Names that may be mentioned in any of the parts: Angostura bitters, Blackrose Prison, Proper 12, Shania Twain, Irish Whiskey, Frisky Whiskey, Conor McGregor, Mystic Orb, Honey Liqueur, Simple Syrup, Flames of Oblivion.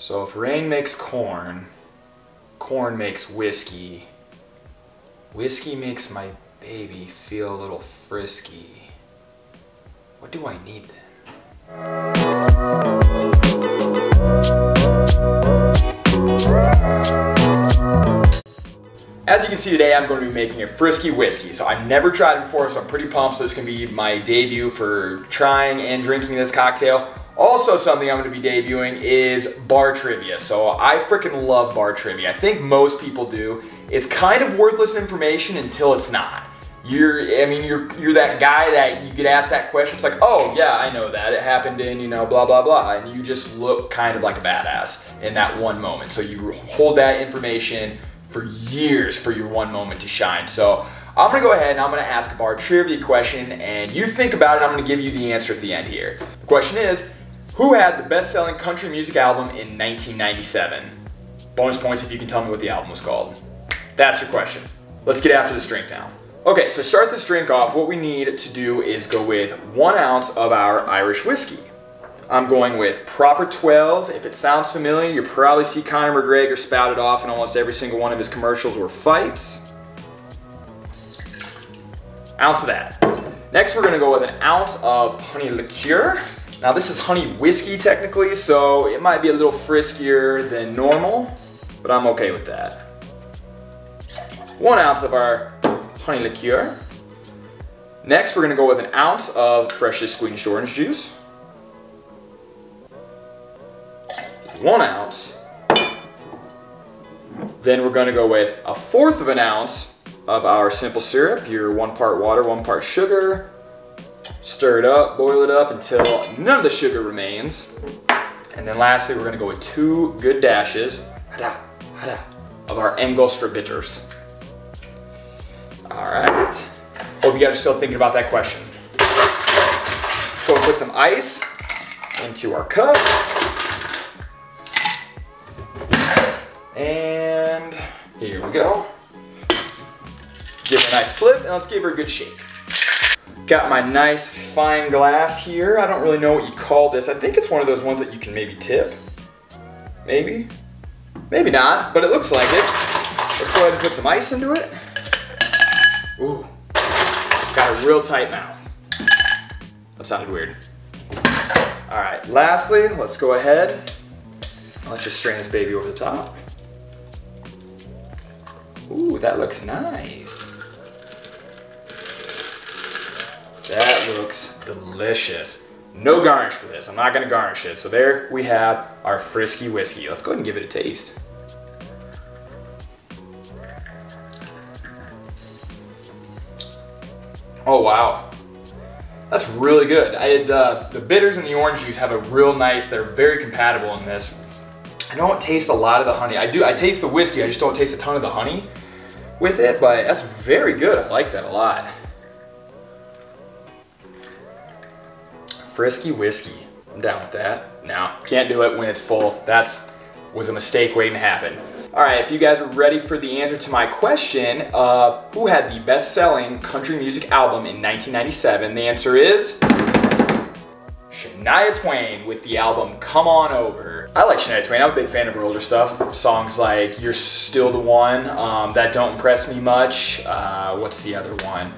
So if rain makes corn, corn makes whiskey, whiskey makes my baby feel a little frisky. What do I need then? As you can see today, I'm going to be making a Frisky Whiskey. So I've never tried it before, so I'm pretty pumped. So this can be my debut for trying and drinking this cocktail. Also, something I'm going to be debuting is bar trivia. So I freaking love bar trivia. I think most people do. It's kind of worthless information until it's not. I mean, you're that guy that you get asked that question. It's like, oh yeah, I know that. It happened in, you know, blah, blah, blah. And you just look kind of like a badass in that one moment. So you hold that information for years for your one moment to shine. So I'm going to go ahead and I'm going to ask a bar trivia question, and you think about it. I'm going to give you the answer at the end here. The question is, who had the best-selling country music album in 1997? Bonus points if you can tell me what the album was called. That's your question. Let's get after this drink now. Okay, so to start this drink off, what we need to do is go with 1 ounce of our Irish whiskey. I'm going with Proper 12. If it sounds familiar, you probably see Conor McGregor spout it off in almost every single one of his commercials or fights. Ounce of that. Next, we're gonna go with 1 ounce of Honey Liqueur. Now this is honey whiskey technically, so it might be a little friskier than normal, but I'm okay with that. 1 ounce of our honey liqueur. Next we're gonna go with 1 ounce of freshly squeezed orange juice. 1 ounce. Then we're gonna go with 1/4 ounce of our simple syrup, your 1 part water, 1 part sugar. Stir it up, boil it up until none of the sugar remains. And then lastly, we're gonna go with 2 good dashes of our Angostura bitters. All right. Hope you guys are still thinking about that question. Let's go and put some ice into our cup. And here we go. Give her a nice flip and let's give her a good shake. Got my nice fine glass here. I don't really know what you call this. I think it's one of those ones that you can maybe tip. Maybe. Maybe not, but it looks like it. Let's go ahead and put some ice into it. Ooh. Got a real tight mouth. That sounded weird. All right, lastly, let's go ahead. Let's just strain this baby over the top. Ooh, that looks nice. That looks delicious. No garnish for this. I'm not gonna garnish it. So there we have our Frisky Whiskey. Let's go ahead and give it a taste. Oh wow, that's really good. I had the bitters and the orange juice have a real nice, they're very compatible in this. I don't taste a lot of the honey. I taste the whiskey, I just don't taste a ton of the honey with it, but that's very good. I like that a lot. Frisky Whiskey, I'm down with that. No, can't do it when it's full. That was a mistake waiting to happen. All right, if you guys are ready for the answer to my question, who had the best-selling country music album in 1997? The answer is Shania Twain with the album Come On Over. I like Shania Twain, I'm a big fan of her older stuff. Songs like You're Still the One, That Don't Impress Me Much. What's the other one?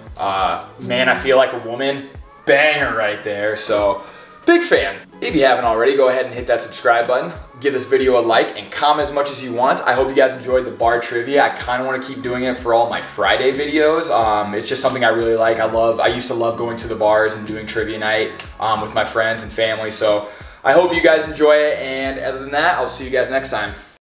Man, I Feel Like a Woman. Banger right there, so big fan. If you haven't already, go ahead and hit that subscribe button, give this video a like, and comment as much as you want. I hope you guys enjoyed the bar trivia. I kind of want to keep doing it for all my Friday videos. It's just something I really like. I used to love going to the bars and doing trivia night with my friends and family, so I hope you guys enjoy it, and other than that, I'll see you guys next time.